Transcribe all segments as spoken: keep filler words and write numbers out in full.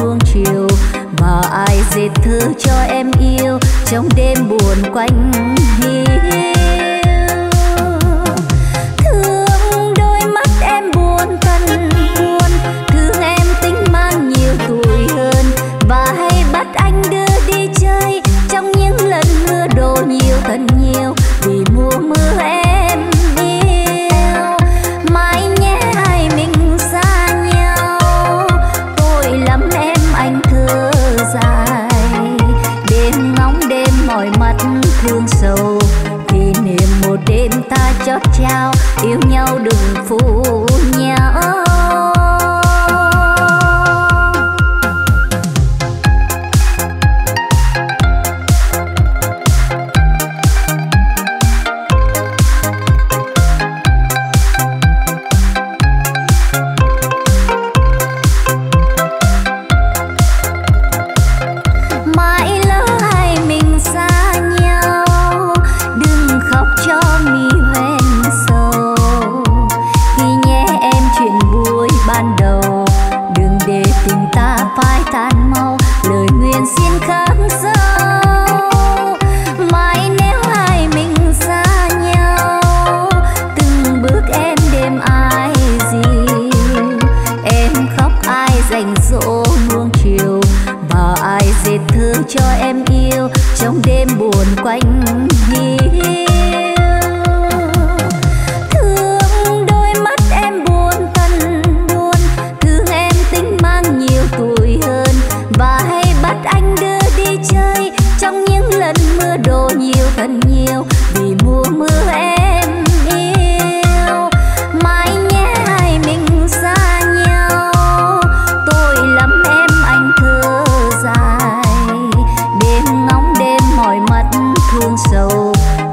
nuông chiều mà ai dệt thơ cho em yêu trong đêm buồn quanh hiu. Thương đôi mắt em buồn cần buồn, thương em tính mang nhiều tuổi hơn và hay bắt anh đưa đi chơi trong những lần mưa đổ nhiều thật nhiều vì mùa mưa em. Đêm ta chót trao yêu nhau đừng phụ nhau.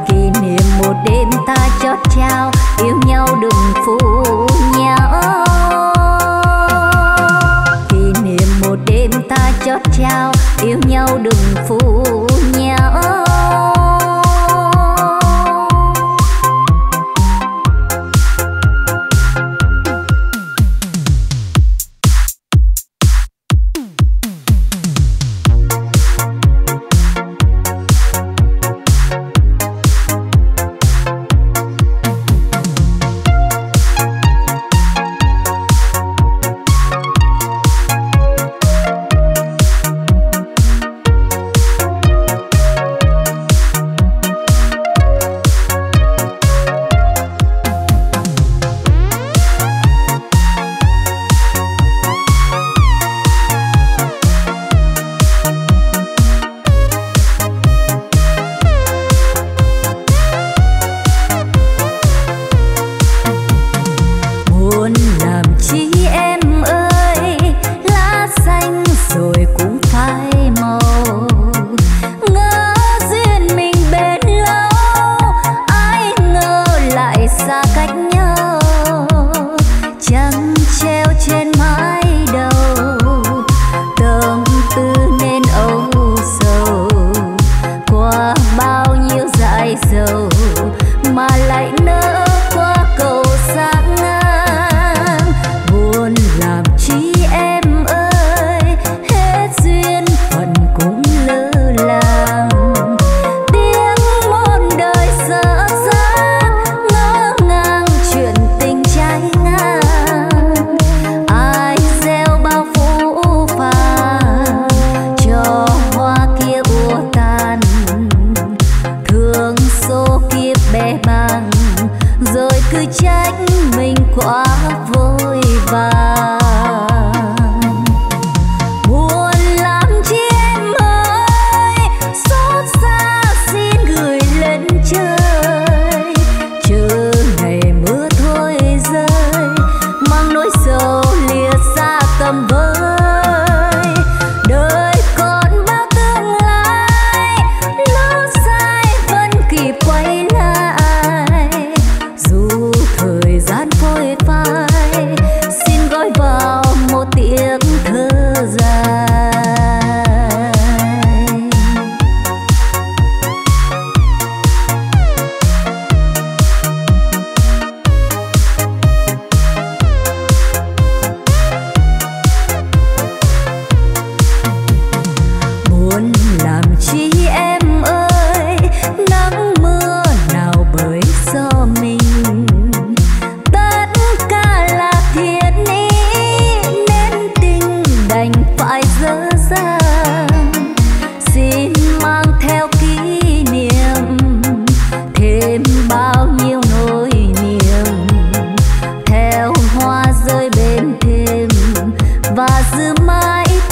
Kỷ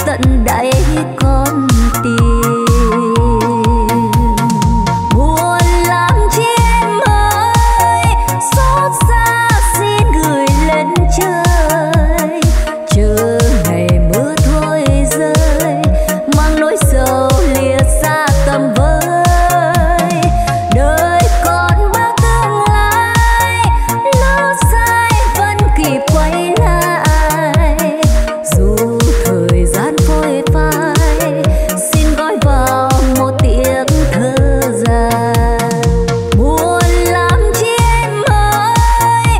tận đáy con tim. Buồn lắm chị em ơi, xót xa xin gửi lên trời. Chờ ngày mưa thôi rơi, mang nỗi sầu lìa xa tầm vơi. Đời còn bao tương lai, lỡ sai vẫn kịp quay lại. Dù thời gian phôi phai, xin gói vào một tiếng thơ dài. Buồn lắm chị em ơi,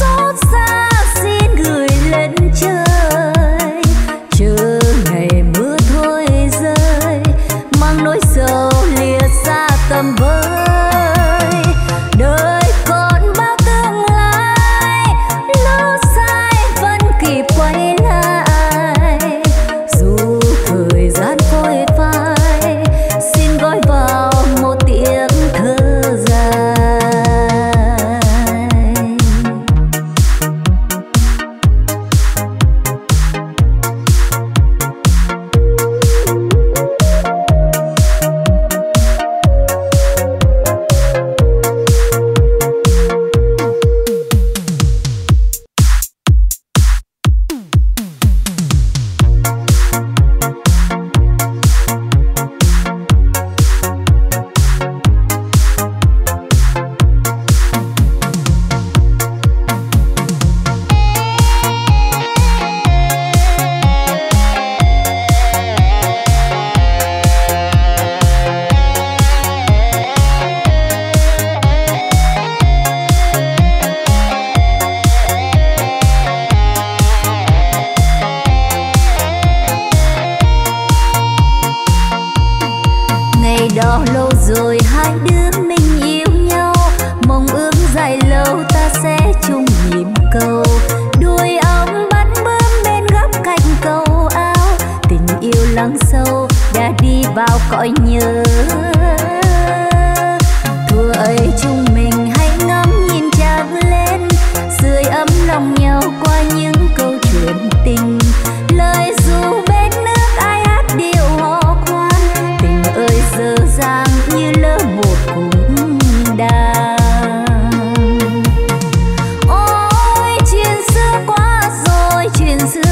xót xa xin gửi lên trời. Chờ ngày mưa thôi rơi, mang nỗi sầu lìa xa tầm vơi. Đời còn bao tương lai, lỡ sai vẫn kịp quay lại. Dù thời gian phôi phai, xin gói vào một tiếng thơ dài. Đó lâu rồi hai đứa mình yêu nhau, mong ước dài lâu ta sẽ chung nhịp cầu. Đuôi ong bắn bướm bên góc cạnh cầu ao, tình yêu lắng sâu đã đi vào cõi nhớ. Thua ấy chúng mình hãy ngắm nhìn trăng lên, sưởi ấm lòng nhau qua những câu chuyện tình. Lời ru bên nước ai hát điệu hò khoan, tình ơi giờ dang như lỡ một cung đàn. Ôi chuyện xưa qua rồi, chuyện xưa qua rồi,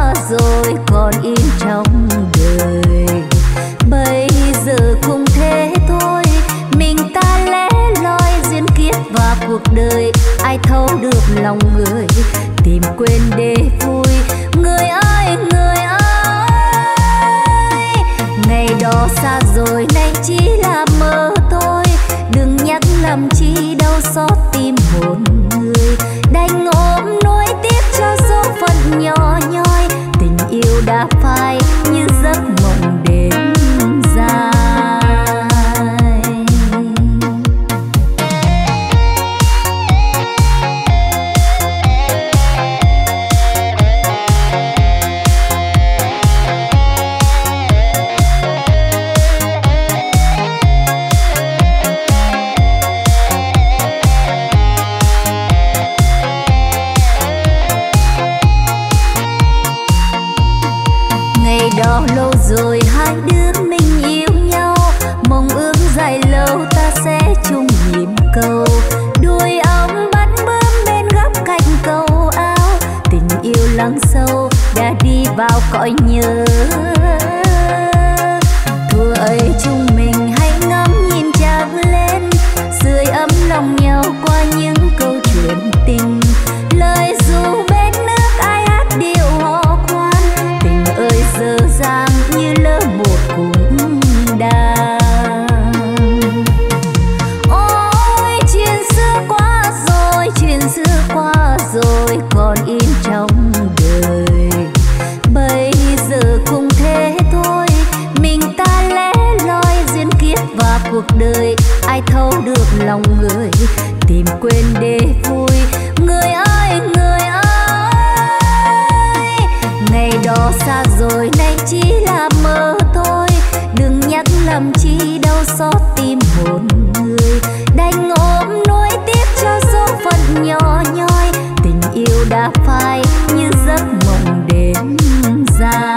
còn in trong đời. Bây giờ cũng thế thôi, mình ta lẻ loi duyên kiếp và cuộc đời. Ai thấu được lòng người, tìm quên để vui. Người ơi, người ơi, ngày đó xa rồi nay chỉ là mơ thôi. Đừng nhắc làm chi đau xót tim hồn người, đành ôm nuối tiếc cho số phận nhỏ nhoi. Tình yêu đã phai như giấc mộng đêm dài. Ngày đó lâu rồi hai đứa mình yêu nhau, mong ước dài lâu ta sẽ chung nhịp cầu. Đuôi ong bắn bướm bên góc cạnh cầu ao, tình yêu lắng sâu đã đi vào cõi nhớ. Thua ấy chúng mình hãy ngắm nhìn trăng lên, sưởi ấm lòng nhau qua những câu chuyện tình. Lời ru bên nước ai hát điệu hò khoan, tình ơi dở dang như lỡ một cung đàn. Ôi chuyện xưa qua rồi, chuyện xưa qua rồi, còn in trong đời. Bây giờ cũng thế thôi, mình ta lẻ loi duyên kiếp và cuộc đời. Ai thấu được lòng người, tìm quên để vui. Người ơi, người ơi, ngày đó xa rồi nay chỉ là mơ thôi. Đừng nhắc làm chi đau xót tim hồn người, đành ôm nuối tiếc cho số phận nhỏ nhoi. Tình yêu đã phai như giấc mộng đêm dài.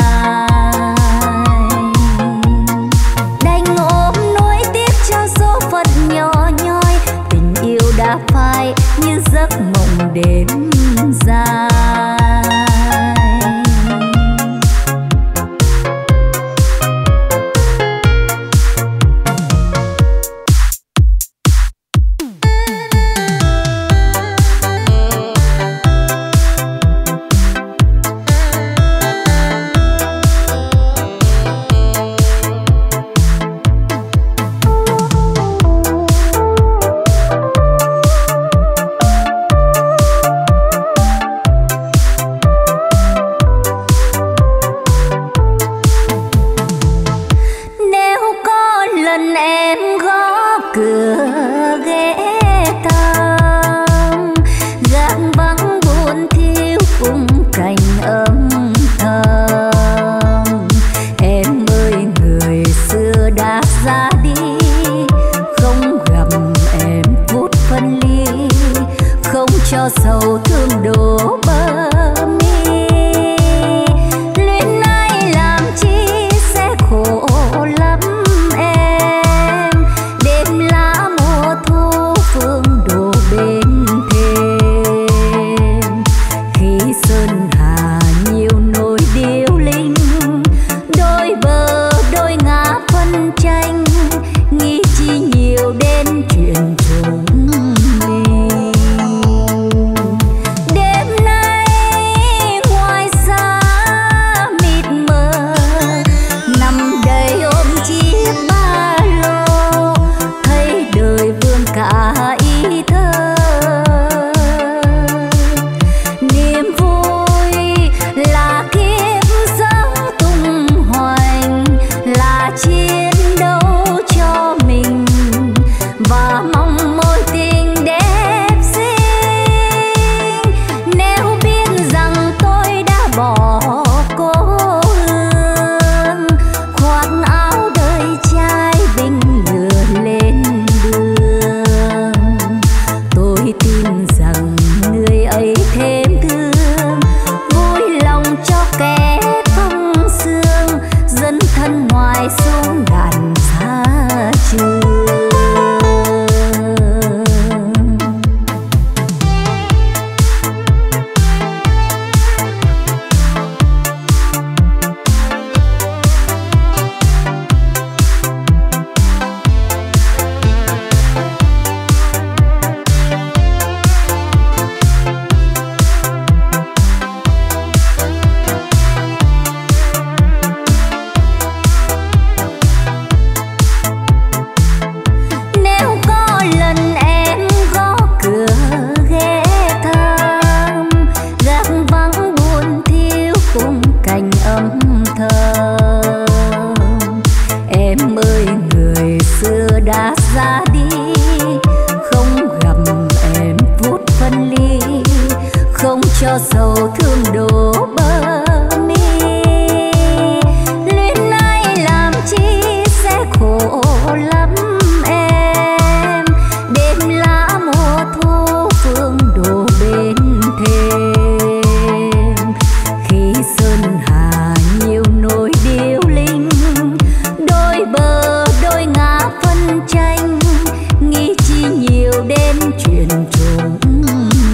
đến chuyện trùng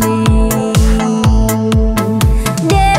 mi. Đêm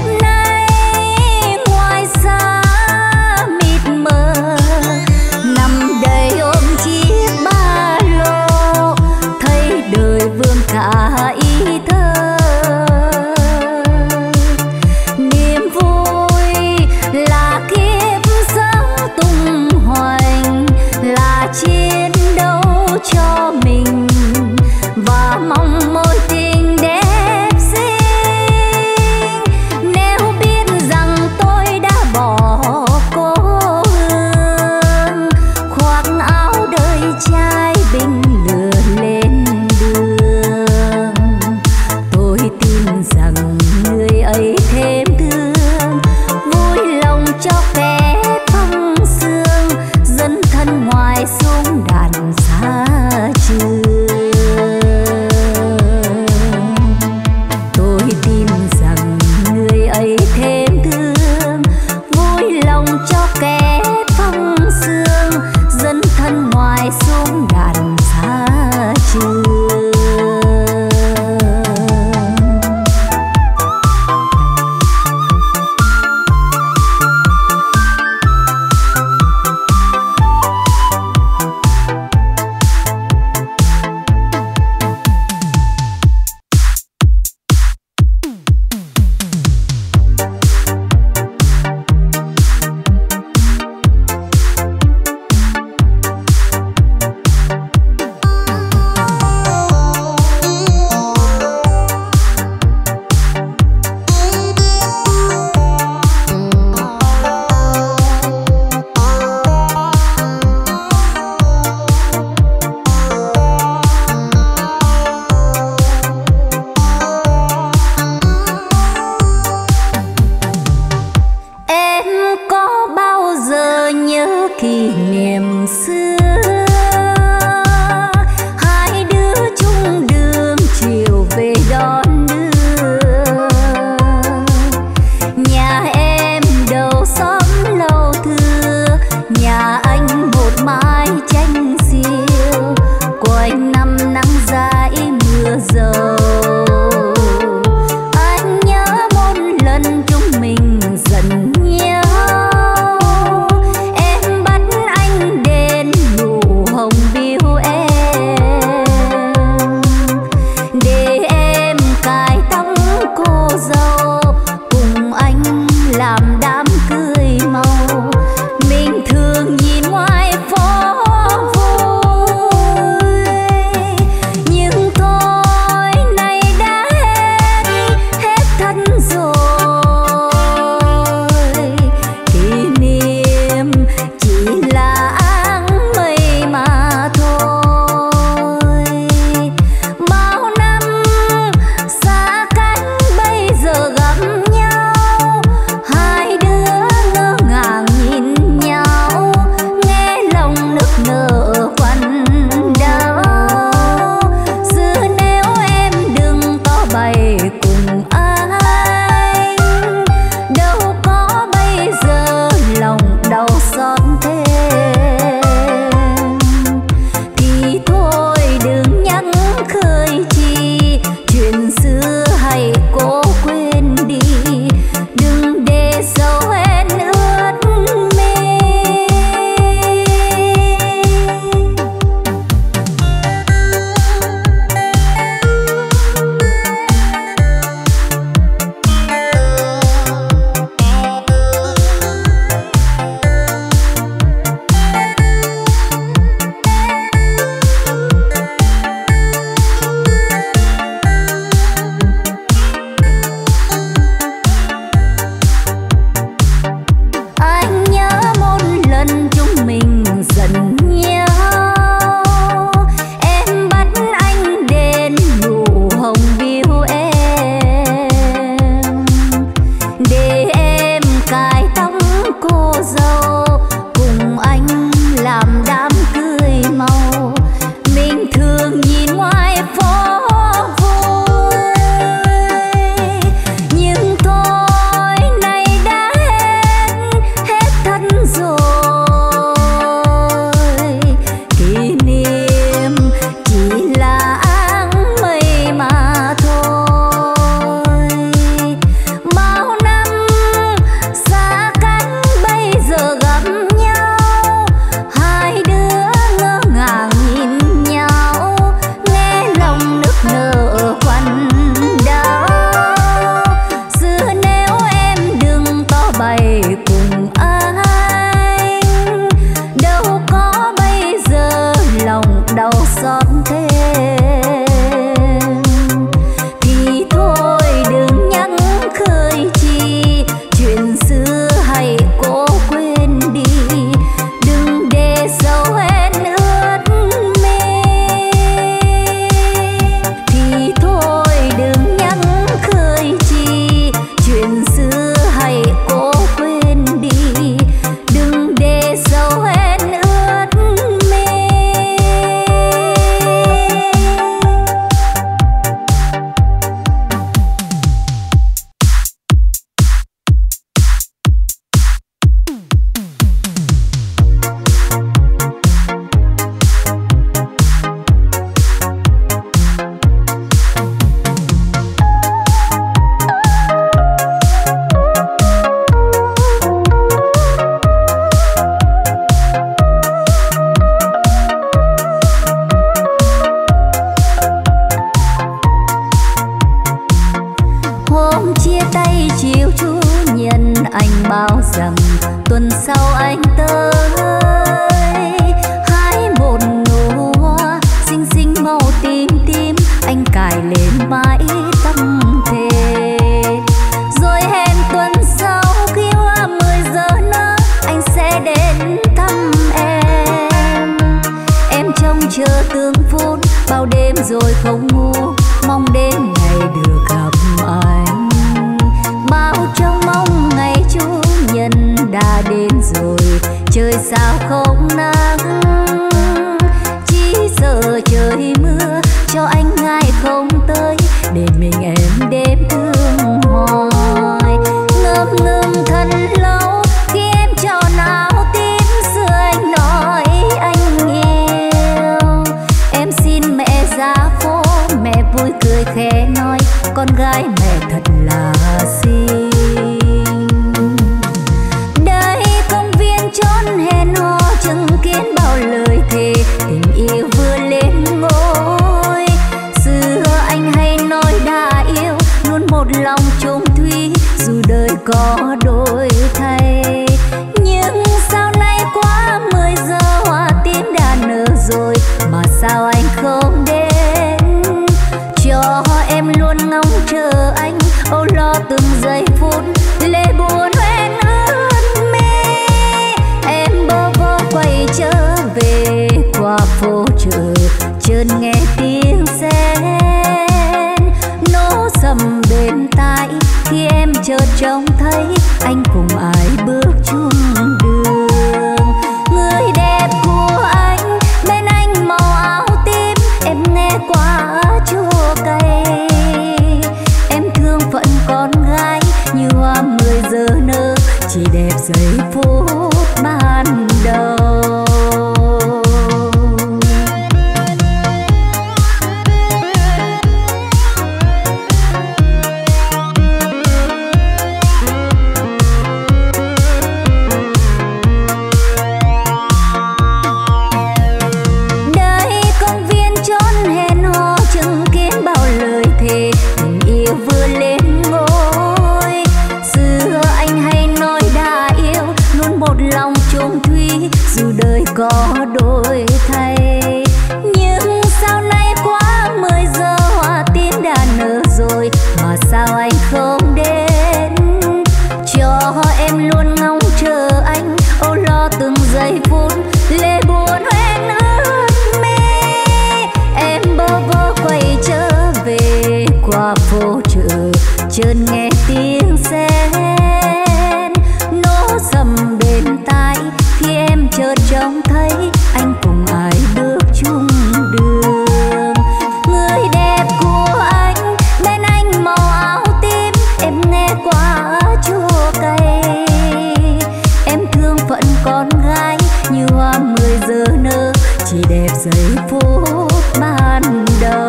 giây phút ban đầu.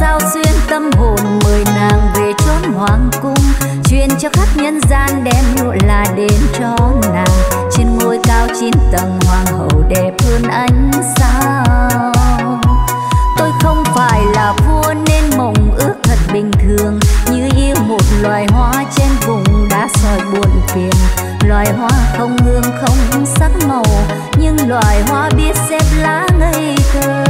sao xuyên tâm hồn mời nàng về chốn hoàng cung, truyền cho khắp nhân gian đem lụa là đến cho nàng. Trên ngôi cao chín tầng hoàng hậu đẹp hơn ánh sao. Tôi không phải là vua nên mộng ước thật bình thường, như yêu một loài hoa trên vùng đá sỏi buồn phiền. Loài hoa không hương không sắc màu, nhưng loài hoa biết xếp lá ngây thơ.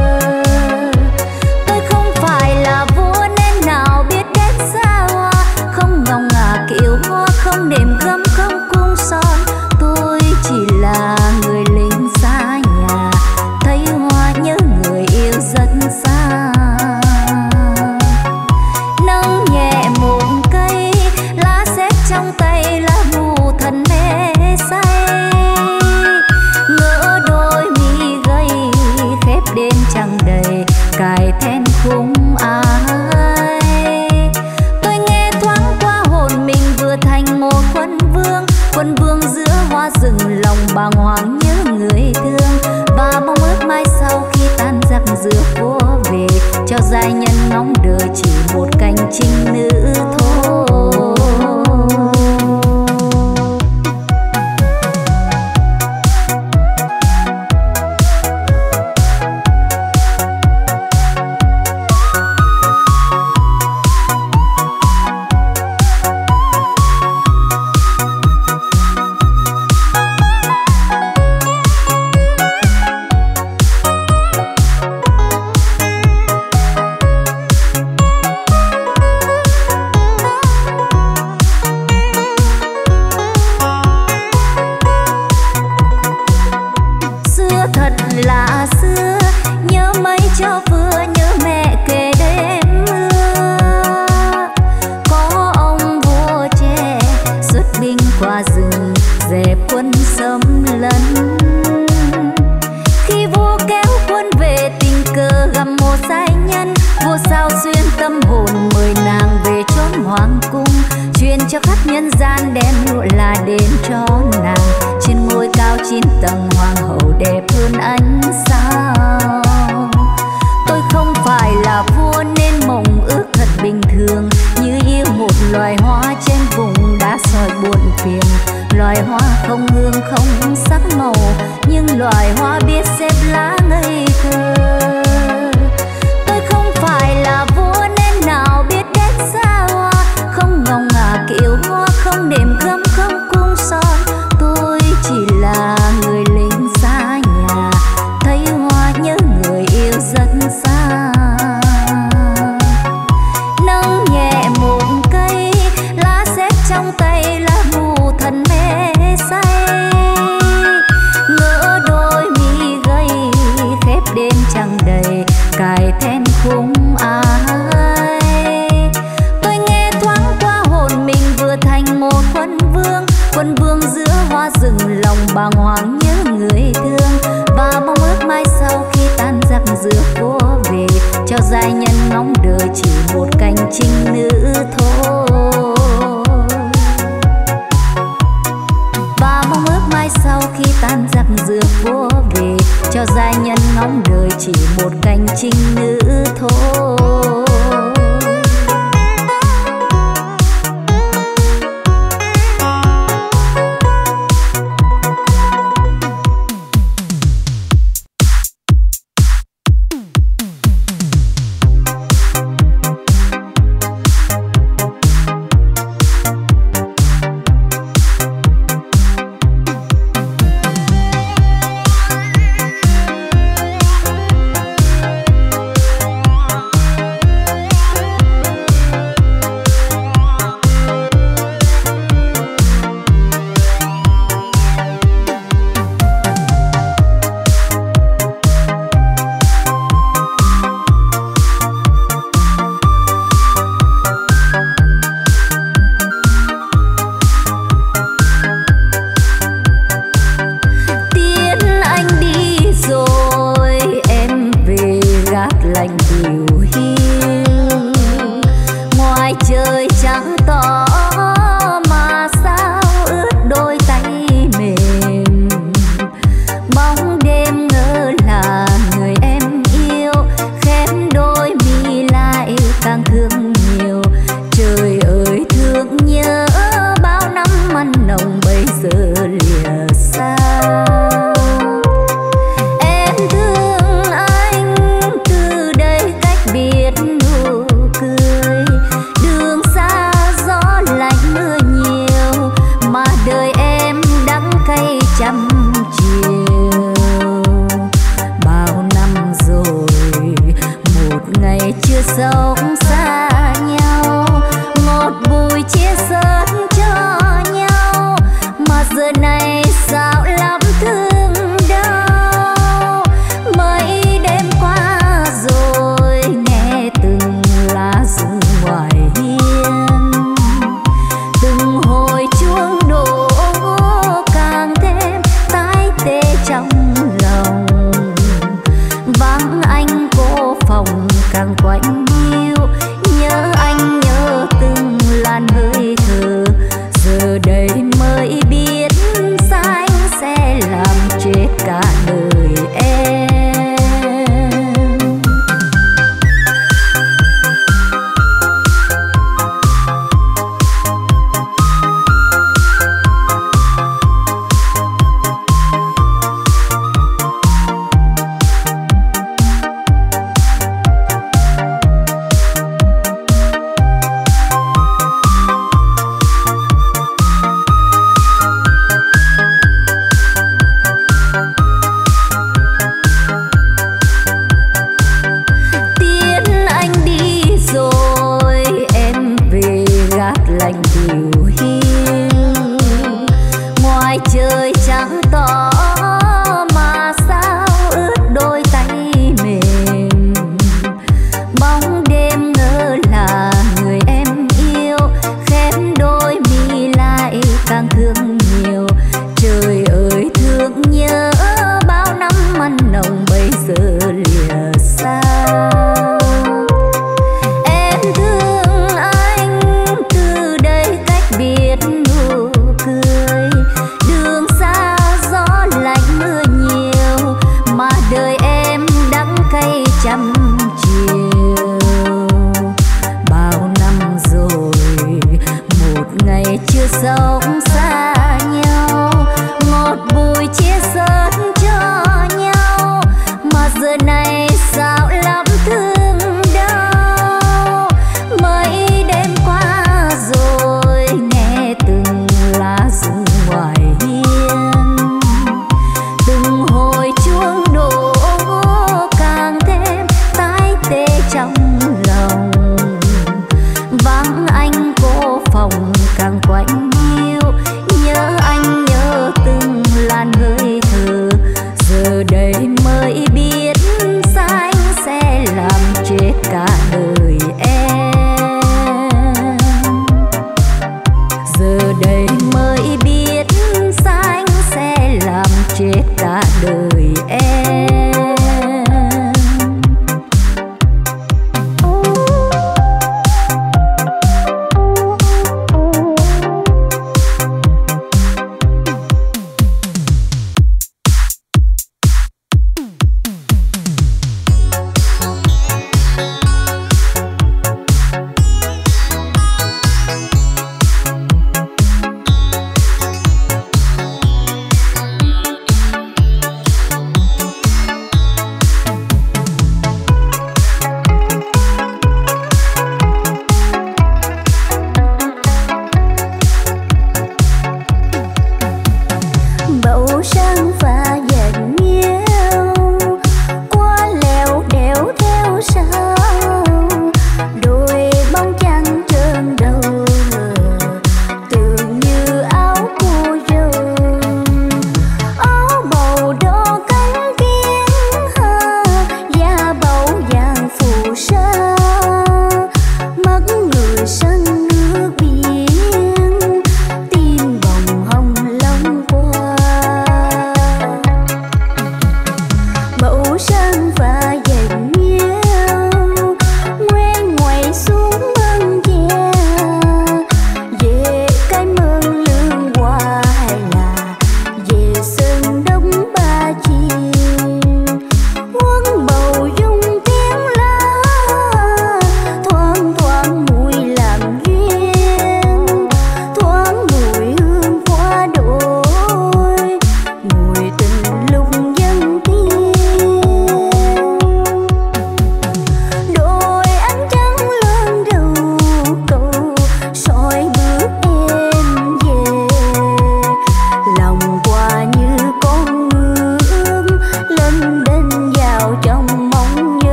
Tôi không phải là vua nên nào biết đến xa hoa, không ngòng ngả kiệu hoa, không đệm gấm không cung son. Tôi chỉ là người lính xa nhà, thấy hoa nhớ người yêu rất xa. Nâng nhẹ một cây lá xếp trong tay, lá vù thân mê say. Ngỡ đôi mi gầy khép đêm trăng đầy, cài then khung ai. Tôi nghe thoáng qua hồn mình vừa thành một quân vương, quân vương giữa hoa rừng lòng bàng hoàng nhớ người thương. Và mong ước mai sau khi tan giặc giữa phố về, cho giai nhân ngóng đời chỉ một cành trinh nữ thôi. Đêm ngỡ là người em yêu khép đôi mi lại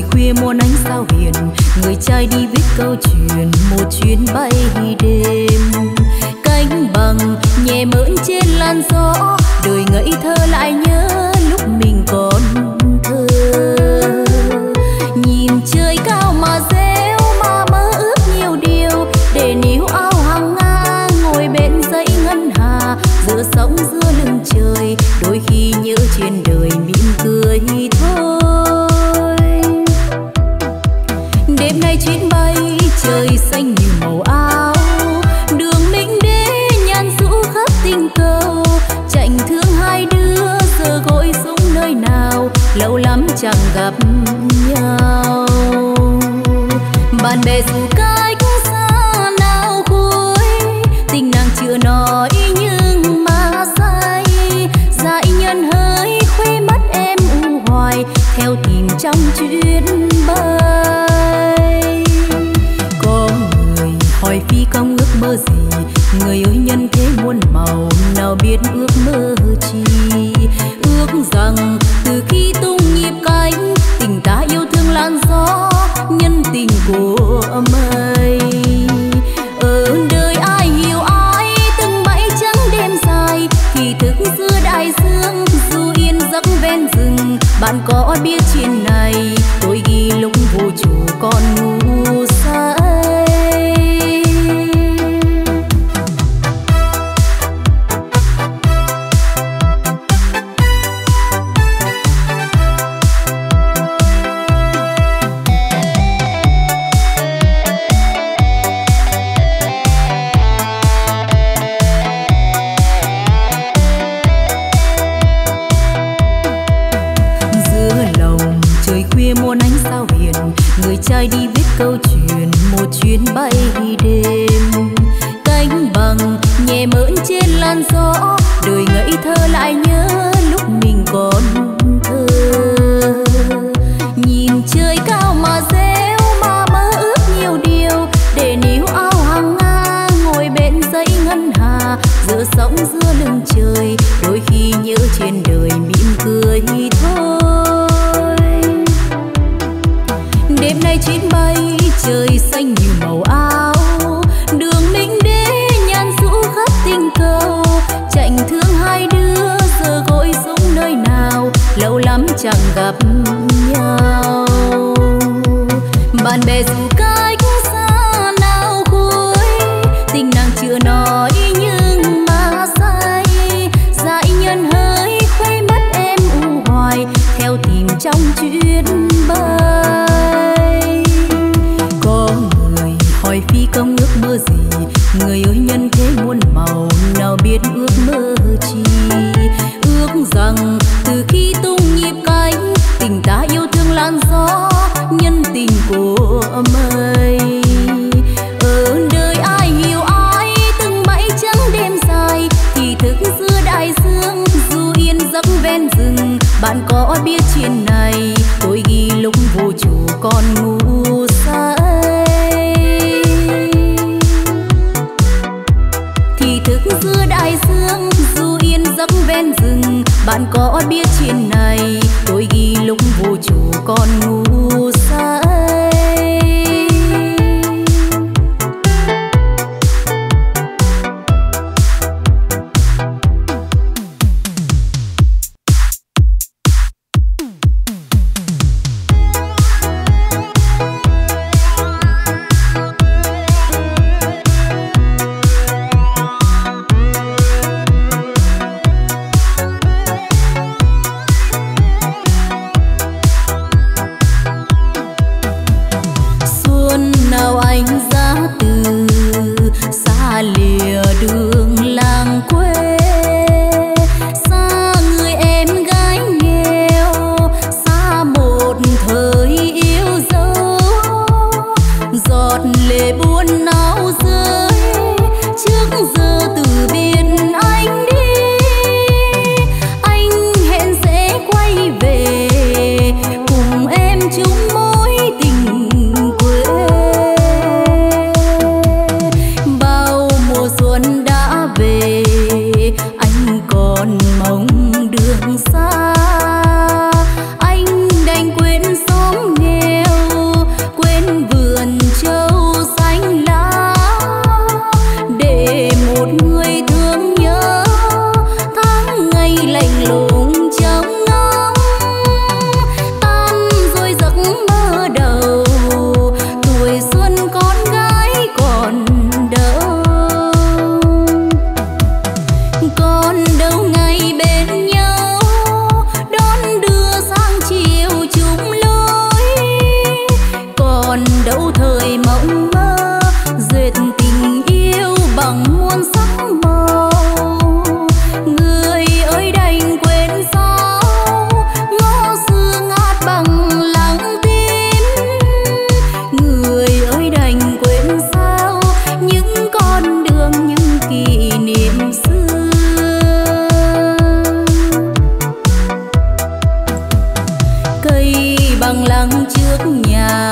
trời khuya muôn ánh sao hiền, người trai đi viết câu chuyện một chuyến bay đêm. Cánh bằng nhẹ mỡn trên làn gió, đời ngây thơ lại nhớ lúc mình còn thơ. Nhìn trời cao mà réo mà mơ ước nhiều điều, để níu ao hàng Nga ngồi bên dãy ngân hà, giữa sóng giữa lưng trời, đôi khi nhớ trên đời mỉm cười thôi. Đêm nay chuyến bay trời xanh như màu áo, đường Ninh Đế nhàn rũ khắp tình cầu, chạnh thương hai đứa giờ gối xuống nơi nào, lâu lắm chẳng gặp nhau. Bạn bè dù cách xa nào cuối, tình nàng chưa nói nhưng mà say, dại nhân hỡi khuê mắt em u hoài, theo tìm trong chuyến bay. Có người hỏi phi công ước mơ gì, người ơi nhân thế muôn màu nào biết ước mơ chi. Ước rằng từ khi tung nhịp cánh, tình ta yêu thương lan gió nhân tình của mây. Ở đời ai hiểu ai từng bãi trắng đêm dài, khi thức giữa đại dương dù yên giấc ven rừng. Bạn có biết chuyện này tôi ghi lúc vũ trụ còn ngu say. Trai đi viết câu chuyện một chuyến bay đêm. Cánh bằng nhẹ mỡn trên làn gió, đời ngây thơ lại nhớ lúc mình còn thơ. Nhìn trời cao mà réo mà mơ ước nhiều điều, để níu ao hàng Nga ngồi bên dãy ngân hà, giữa sóng giữa lưng trời, đôi khi nhớ trên đời mỉm cười thôi. Đêm nay chuyến bay trời xanh như màu áo, đường Ninh Đế nhàn rũ khắp tình cầu, chạnh thương hai đứa giờ gối xuống nơi nào, lâu lắm chẳng gặp nhau. Bạn bè dù cách xa nào cuối, tình nàng chưa nói nhưng mà say, dại nhân hỡi khuây mất em u hoài, theo tìm trong chuyến bay. Phi công ước mơ gì, người ơi nhân thế muôn màu nào biết ước mơ chi. Ước rằng từ khi tung nhịp cánh, tình ta yêu thương lan gió nhân tình của mây. Ở đời ai hiểu ai từng bãi trắng đêm dài, thì thức giữa đại dương dù yên giấc ven rừng. Bạn có biết chuyện này tôi ghi lúc vũ trụ còn ngu say. Thức giữa đại dương dù yên giấc ven rừng, bạn có biết chuyện này tôi ghi lúc vũ trụ còn ngu say. bằng lăng trước nhà,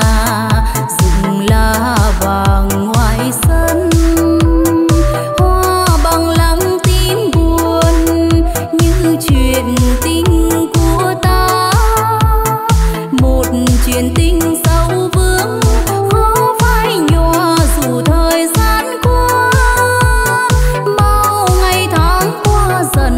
rừng lá vàng ngoài sân, hoa bằng lăng tím buồn như chuyện tình của ta. Một chuyện tình sâu vướng khó phai nhòa dù thời gian qua, bao ngày tháng qua dần.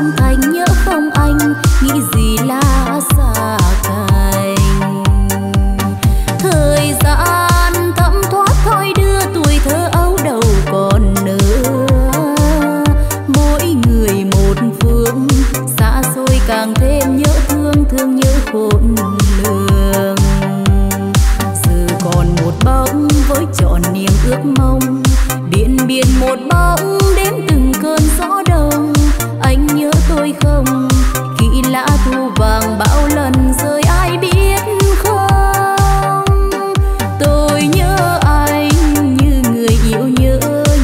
chân thành nhớ không anh, nghĩ gì lá xa cành. Thời gian thấm thoát thôi đưa tuổi thơ ấu đâu còn nữa, mỗi người một phương, xa xôi càng thêm nhớ thương, thương nhớ khôn lường. Giờ còn một bóng với trọn niềm ước mong, Điện Biên một bóng đếm từng cơn gió đông. Anh nhớ tôi không? Khi lá thu vàng bao lần rơi ai biết không? Tôi nhớ anh như người yêu nhớ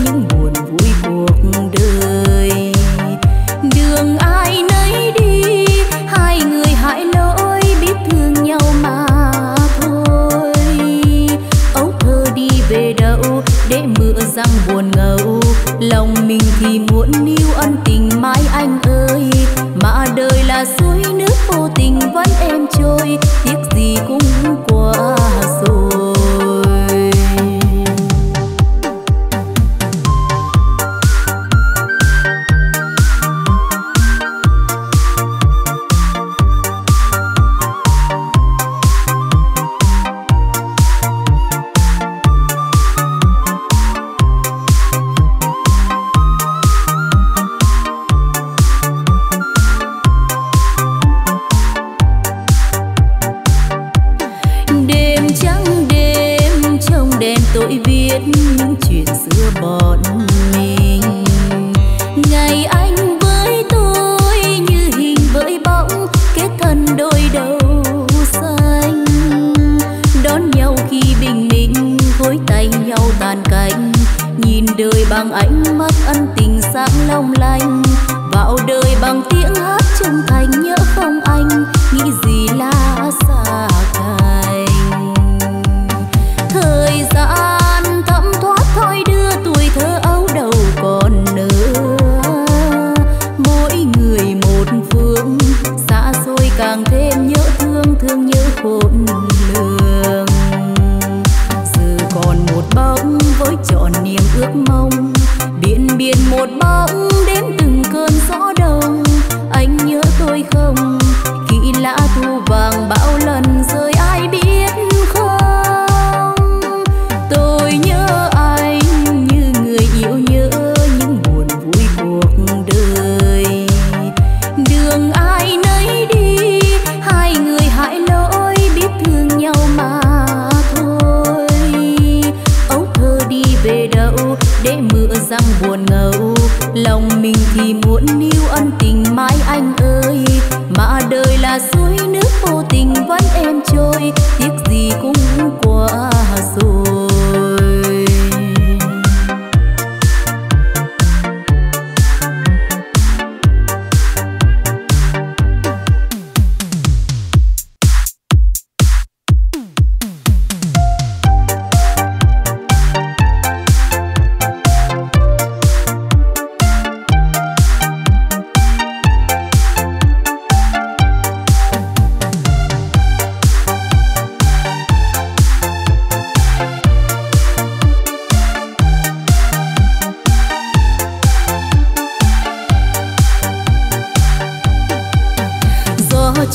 những buồn vui cuộc đời. Đường ai nấy đi, hai người hại lỗi biết thương nhau mà thôi. Ấu thơ đi về đâu để mưa răng buồn ngâu, lòng mình thì muốn níu ân tình mãi anh ơi. Mà đời là suối nước vô tình vẫn êm trôi, tiếc gì cũng qua rồi.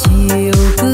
Chiều